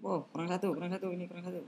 Wow, kurang satu ini kurang satu.